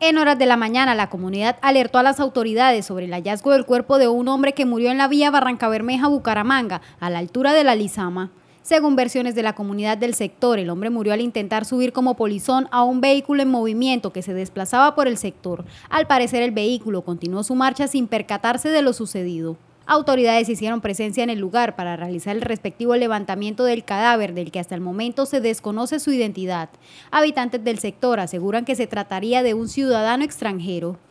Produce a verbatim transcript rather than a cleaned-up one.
En horas de la mañana, la comunidad alertó a las autoridades sobre el hallazgo del cuerpo de un hombre que murió en la vía Barrancabermeja-Bucaramanga, a la altura de la Lizama. Según versiones de la comunidad del sector, el hombre murió al intentar subir como polizón a un vehículo en movimiento que se desplazaba por el sector. Al parecer, el vehículo continuó su marcha sin percatarse de lo sucedido. Autoridades hicieron presencia en el lugar para realizar el respectivo levantamiento del cadáver, del que hasta el momento se desconoce su identidad. Habitantes del sector aseguran que se trataría de un ciudadano extranjero.